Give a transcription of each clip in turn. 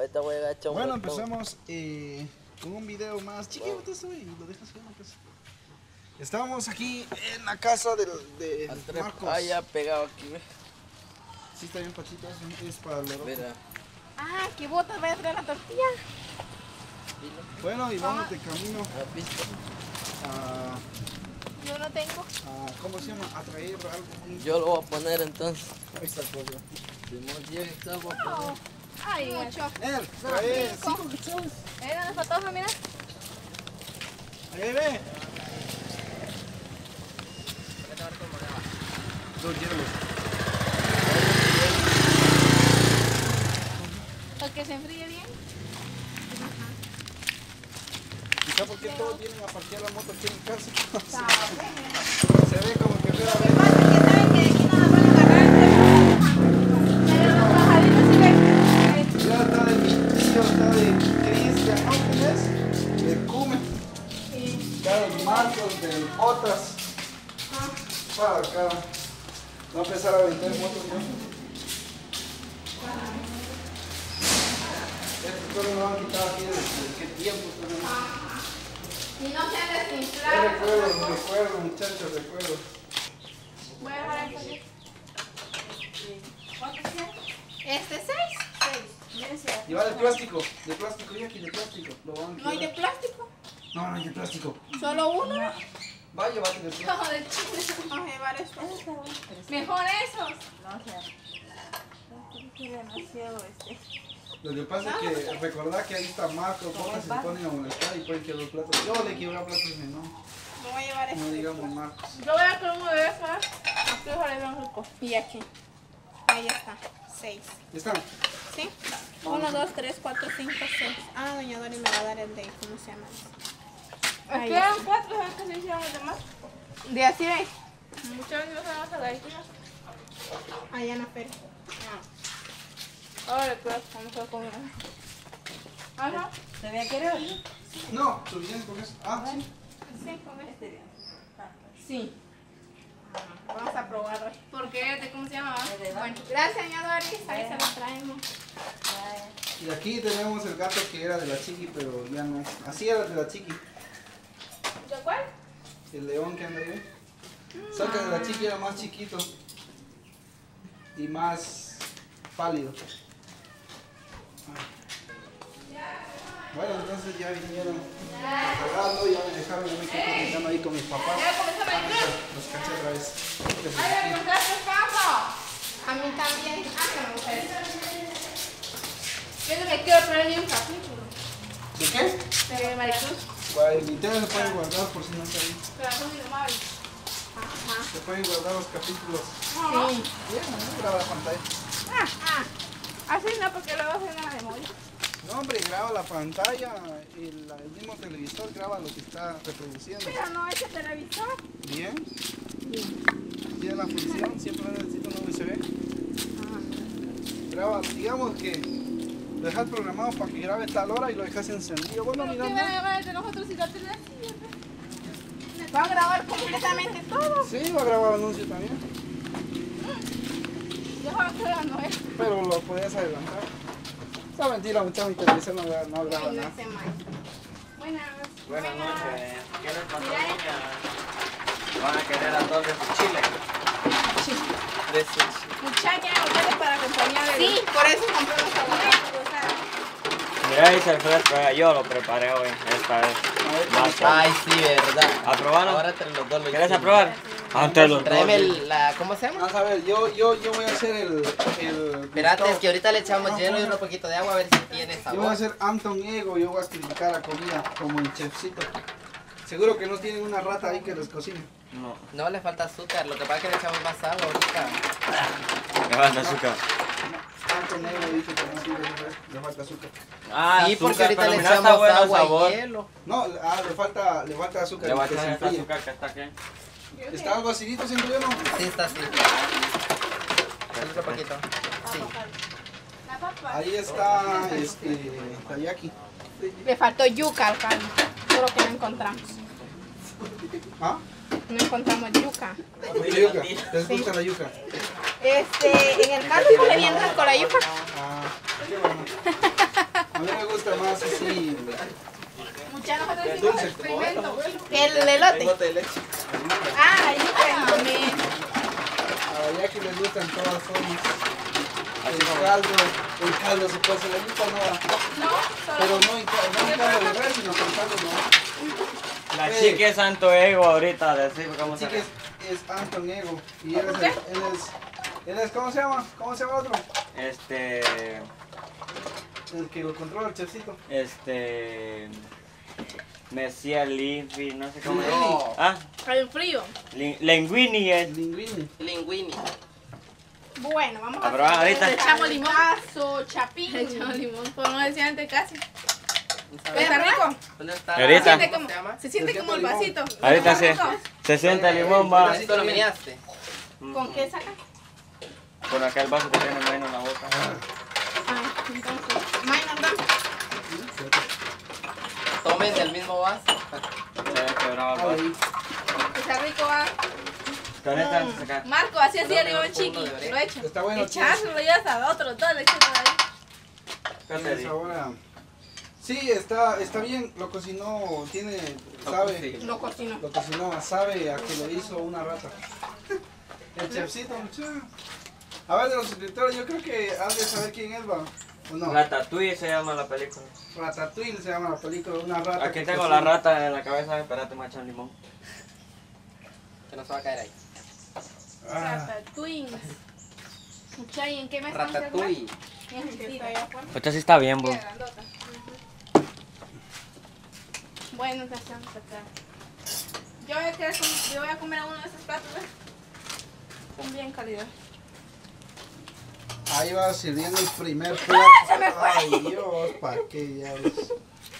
Ahorita voy a echar un Bueno, empezamos con un video más. Chiquito, güey, lo dejas como que estábamos aquí en la casa de Marcos. Ah, ya pegado aquí, güey. Sí, está bien, Pachito. Es para el oro. Ah, qué bota, voy a traer la tortilla. Bueno, y vamos de camino. Yo no tengo. ¿Cómo se llama? A traer algo. Yo lo voy a poner entonces. Ahí está el pollo. Ay, mucho. Trae 5 cachorros. Eran las patojas, mira. Ahí ve. Dos hielos. Para que se enfríe bien. Quizá porque todos vienen a parquear la moto aquí en casa. Se ve como que fuera a ver. De otras para acá no empezar a vender motos, ¿no? Estos cosas me van a quitar aquí desde qué tiempo tenemos. Y no se han desinflado. Recuerdo, muchachos, recuerdo. Voy a dejar esto aquí. ¿Cuánto sea? Este es 6. Y va de plástico, y aquí de plástico. No hay de plástico. No, no hay de plástico. ¿Solo uno? No. Va a llevar de plástico. No, de chile. Vamos a llevar esos. Mejor esos. No, demasiado Lo que pasa es que recordad que ahí está Marco, pongan, se ponen a molestar y pueden quebrar platos. Yo le quiebra platos, no. No voy a llevar esos. No digamos Marcos. Yo voy a poner uno de esos. Aquí ojalá le vean rico. Y aquí. Ahí está. 6. ¿Ya están? Sí. 1, 2, 3, 4, 5, 6. Ah, doña Dori me va a dar el de ¿cómo se llama? Aquí eran 4, ¿sabes qué se hicieron los demás? De así veis. Muchas veces nos vamos a dar aquí. Allá en la feria. Ahora, claro, vamos a comer. Ajá. ¿Te había querido? No, suficiente con eso. Ah, sí. Sí, con este bien. Sí. Vamos a probarlo. Porque este, ¿cómo se llama? Bueno, gracias, doña Doris. Ahí se lo traemos. Y aquí tenemos el gato que era de la Chiqui, pero ya no es. Así era de la Chiqui. ¿De cuál? El león que anda ahí. Saca de la Chiqui, era más chiquito. Y más pálido. Bueno, entonces ya vinieron cargando, ya me dejaron, yo me quedé comentando ahí con mis papás. Ya comenzaron a entrar. Los caché otra vez. Ay, me gustaste el pavo. A mí también. Ah, que me gusta eso. Yo no me quiero traer ni un capítulo. ¿De qué? De Maricruz. Bueno, mi tela se pueden guardar por si no está ahí. Pero son normales. Ajá. Se pueden guardar los capítulos. Sí. Bien, no graba la pantalla. Así no, porque luego se van a demorir. No, hombre, graba la pantalla, el mismo televisor graba lo que está reproduciendo. Pero no es el televisor. Bien. Tiene la función, siempre necesito un USB. Graba, digamos que lo dejas programado para que grabe tal hora y lo dejas encendido. Bueno, mira. ¿Qué van a grabar de nosotros si lo tenés así? ¿Va a grabar completamente todo? Sí, va a grabar anuncios también. Yo no estoy grabando esto. Pero lo puedes adelantar. No, mentira, muchachos, mi televisión no graba nada. Buenas noches. Buenas noches. ¿Qué les pasó? Van a querer a todos de su chile. De su chile. Muchachas, ustedes para acompañar. Sí, por eso compré los aguacates. Mira, dice el fresco, yo lo preparé hoy, esta vez. Ay, sí, verdad. ¿Aprobaron? Ahora entre los dos. ¿Quieres aprobar? Tráeme la... ¿cómo se llama? Vamos a ver, yo voy a hacer el espérate, es que ahorita le echamos lleno y un poquito de agua a ver si tiene sabor. Yo voy a hacer Anton Ego, yo voy a criticar la comida como el chefcito. Seguro que no tienen una rata ahí que les cocine. No. No, le falta azúcar, lo que pasa es que le echamos más agua ahorita. Le falta azúcar. Anton Ego dijo que no tiene, le falta azúcar. Ah, sí, porque ahorita le echamos agua y hielo. No, le falta azúcar. Le falta azúcar que está aquí. ¿Está algo acidito, siento yo, no? Sí, está así. Otro poquito. Sí. Ahí está, teriyaki. Le faltó yuca al caldo, solo que no encontramos. ¿Ah? No encontramos yuca. ¿Yuca? ¿Les gusta la yuca? En el caldo pone bien rico la yuca. Ah, qué bueno. más así. El dulce, experimento. El elote. Gota de leche. Ah, yo también. Ya que les gustan todas formas. El caldo se puede hacer, le gusta no. No, pero no en caldo de res, sino con caldo no. La chica es Anton Ego ahorita, decir cómo se llama. La chica es Anton Ego. Y él es, ¿cómo se llama? ¿Cómo se llama otro? El que lo controla el chefcito. Mesía Livi, no sé cómo es. Ah, el frío. Linguini es. Linguini. Bueno, vamos a probar. Le echamos limón. Chapín. Le echamos limón, por no decir antes casi. ¿Está rico? ¿Dónde está? Se siente como el vasito. Ahorita se siente el limón, va. ¿Lo miraste? ¿Con qué saca? Con acá el vaso que tiene Maino en la boca. Ah, entonces. Maino, andamos. Tomen del mismo vaso. Está rico, va. Marco, así así arriba un chiqui, lo he hecho. Está bueno. Echarlo ya hasta otro, todo le he hecho todavía. Sí, está bien, lo cocinó, tiene, sabe. Lo cocinó, sabe a que lo hizo una rata. El chefcito, muchacho. A ver, de los suscriptores, yo creo que han de saber quién es, va. No. Ratatouille se llama la película. Ratatouille se llama la película, una rata. Aquí tengo la rata en la cabeza, espérate, me echan limón. Que no se va a caer ahí. Ratatouille. Muchachos, ¿en qué me están haciendo? Ratatouille. Esta sí está bien, bo. Bueno, te hacemos acá. Yo voy a comer uno de esos platos, ¿ves? Con bien calidad. Ahí va sirviendo el primer plato. ¡Ah, se me fue! Ay, Dios, ¿para qué ya ves?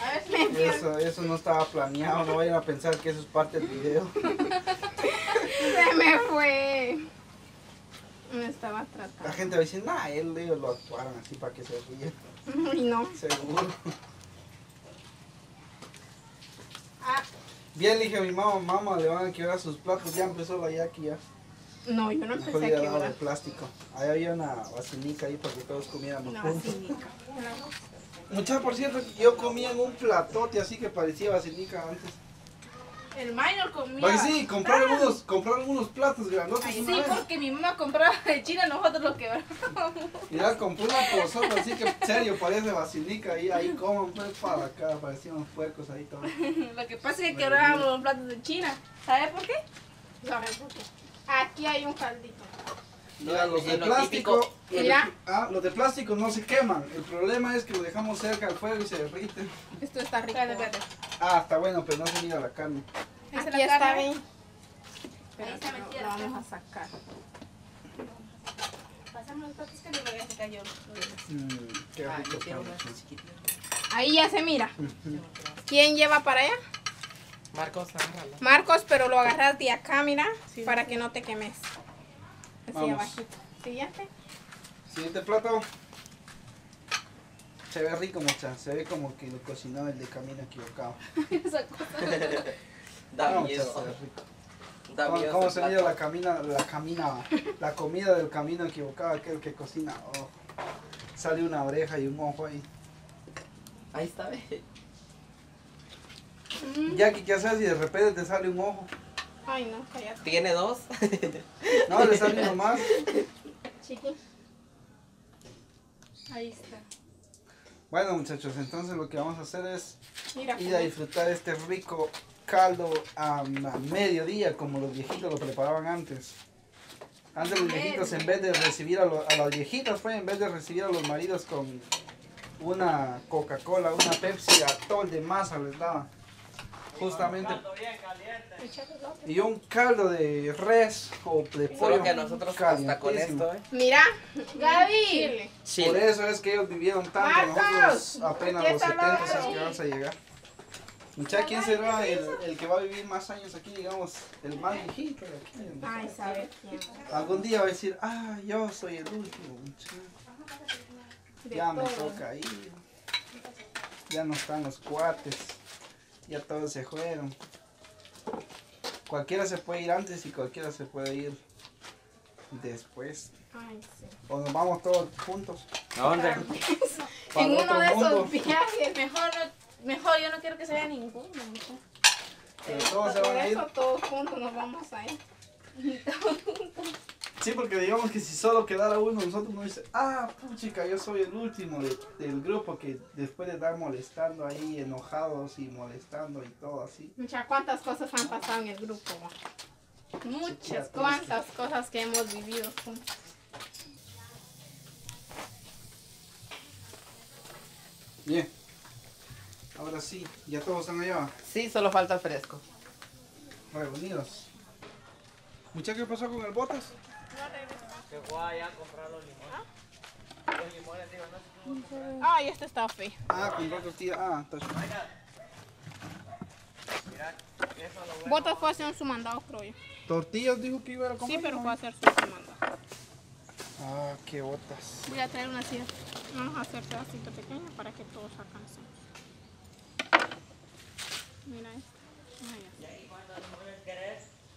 A ver si me eso no estaba planeado, no vayan a pensar que eso es parte del video. Se me fue. Me estaba tratando. La gente va a decir, nah, ellos lo actuaron así para que se ríe. Y no. Seguro. Ah. Bien, dije a mi mamá, le van a quebrar sus platos, ya empezó la yaqui ya. No, yo no empecé a quebrar. De plástico. Ahí había una vacinica ahí para que todos comieran. Una vacinica. Muchachos, por cierto, yo comía en un platote así que parecía vacinica antes. El minor comía. Pues sí, comprar algunos platos grandotes. Ay, sí, porque mi mamá compraba de China, nosotros lo quebramos. Mira, compré una pozota así que, en serio, parece vacinica. Y ahí comen pues para acá, parecían puercos ahí todo. Lo que pasa es que quebrábamos los platos de China. ¿Sabes por qué? ¿Sabes por qué? Aquí hay un caldito. Mira, los de plástico. Los de plástico no se queman. El problema es que lo dejamos cerca al fuego y se derriten. Esto está rico. Ah, está bueno, pero no se mira la carne. Aquí la está carne. Bien. Pero esta mentira la vamos a sacar. Pasamos los platos que no voy a sacar yo. Qué rico. Ahí ya se mira. ¿Quién lleva para allá? Marcos, agárralo. Marcos, pero lo agarras de acá, mira, sí, para que no te quemes. Así vamos. Abajito. Siguiente plato. Se ve rico, muchacha. Se ve como que lo cocinó el de camino equivocado. Esa cosa. Da miedo. Se ve rico. Da miedo. ¿Cómo se mira la comida del camino equivocado, aquel que cocina? Oh, sale una oreja y un ojo ahí. Ahí está, ve. Ya que qué haces si de repente te sale un ojo. Ay, no, cállate. ¿Tiene dos? No, le sale uno más. Chiqui. Ahí está. Bueno, muchachos, entonces lo que vamos a hacer es ir a disfrutar este rico caldo a mediodía, como los viejitos lo preparaban antes. Antes los viejitos, en vez de recibir a las viejitas, pues, en vez de recibir a los maridos con una Coca-Cola, una Pepsi, atol de masa les daba. Justamente. Y un caldo de res o de pollo que nosotros hasta con esto, Mira, Gaby. Chile. Por eso es que ellos vivieron tanto, nosotros apenas los 70 es que vamos a llegar. Muchachos, ¿quién será el que va a vivir más años aquí, digamos, el más viejito de aquí? Ay, sabe quién. Algún día va a decir, ah, yo soy el último, muchacho. Ya me toca ir. Ya no están los cuates. Ya todos se fueron. Cualquiera se puede ir antes y cualquiera se puede ir después. Ay, sí. O nos vamos todos juntos. ¿A dónde? en uno de esos viajes. Mejor yo no quiero que se vea ninguno. Todos se van a ir. Por eso todos juntos nos vamos a ir. Sí, porque digamos que si solo quedara uno, nosotros nos dice, ah, puchica, yo soy el último del grupo que después de estar molestando ahí, enojados y molestando y todo así. Muchas, cuántas cosas han pasado en el grupo. Muchas, cuántas cosas que hemos vivido juntos. Bien, ahora sí, ¿ya todos están allá? Sí, solo falta el fresco. Reunidos. Muchachos, ¿qué pasó con el botes? No regresó. Se fue allá a comprar los limones. ¿Ah? Los limones, digo, no. Ah, y este está feo. Ah, compró tortilla. Ah, entonces. Botas fue a hacer su mandado, creo yo. ¿Tortillas dijo que iba a comprar? Sí, pero fue a hacer su mandado. Ah, qué botas. Voy a traer una silla. Vamos a hacer pedacito pequeño para que todos alcancen. Mira esto.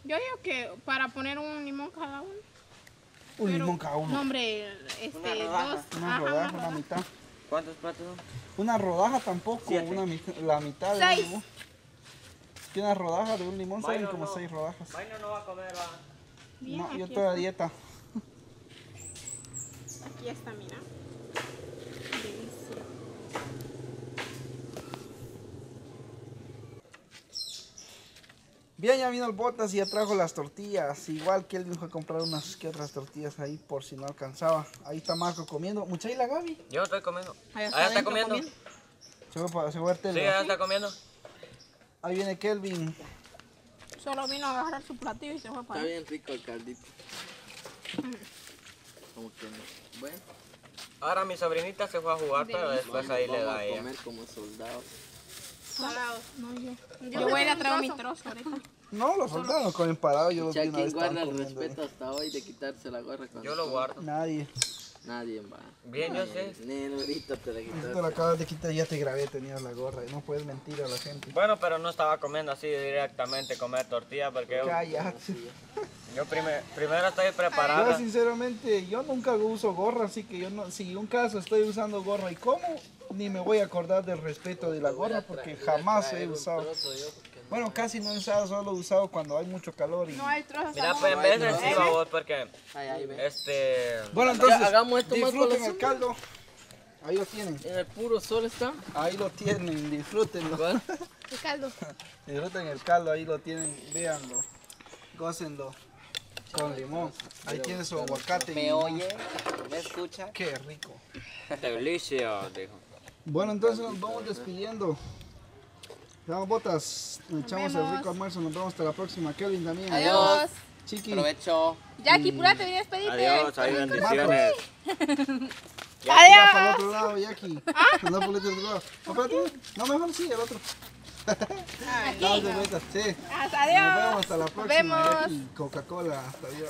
Yo digo que para poner un limón cada uno. Un limón cada uno. No, hombre, una rodaja, una mitad. ¿Cuántos platos son? Una rodaja tampoco, la mitad de un limón. Que una rodaja de un limón salen como 6 rodajas. Bueno, no va a comer, va. No, yo estoy a dieta. Aquí está, mira. Bien, ya vino el botas y ya trajo las tortillas. Igual que él dijo a comprar unas que otras tortillas ahí por si no alcanzaba. Ahí está Marco comiendo. Mucha y la Gaby. Yo estoy comiendo. Allá está comiendo. Sí, allá está comiendo. Ahí viene Kelvin. Solo vino a agarrar su platillo y se fue para allá. Está bien rico el caldito. Como que no. Bueno. Ahora mi sobrinita se fue a jugar, pero después ahí le da a ella. Comer como soldados. Parados, no yo voy a ir a traer mi trozo ahorita. No, los soldados no comen parados, yo los vi una vez. ¿Quién guarda el respeto hasta hoy de quitarse la gorra? Yo lo guardo. Nadie. Nadie va. Bien, yo sé. Neno, ahorita te la quitaste. Te la acabas de quitar, ya te grabé, tenías la gorra. No puedes mentir a la gente. Bueno, pero no estaba comiendo así directamente, comer tortilla porque... Cállate. Yo primero estoy preparado. Yo sinceramente, yo nunca uso gorra, así que yo no... Si un caso estoy usando gorra y como... Ni me voy a acordar del respeto de la gorra porque jamás he usado. Bueno, casi no he usado, solo he usado cuando hay mucho calor. Y... No hay trozo. Mira, pues en vez de encima vos, porque... Bueno, entonces, hagamos esto más con el caldo. Ahí lo tienen. En el puro sol está. Ahí lo tienen, disfrútenlo. El caldo. Disfruten el caldo, ahí lo tienen, véanlo. Gócenlo. Con limón. Ahí tiene su aguacate. ¿Me oye? ¿Me escucha? Qué rico. Delicia, dijo. Bueno, entonces nos vamos despidiendo. Damos botas, nos echamos el rico almuerzo, nos vemos hasta la próxima. Kelvin también. Adiós. Chiqui. Provecho. Jackie, pura, te vine a despedirte. Adiós, hay bendiciones. Adiós. Para el otro lado, Jackie. Anda por el otro lado. No, mejor sí, el otro. Adiós. Nos vemos hasta la próxima. Coca-Cola. Hasta Dios.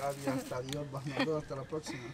Hasta la próxima.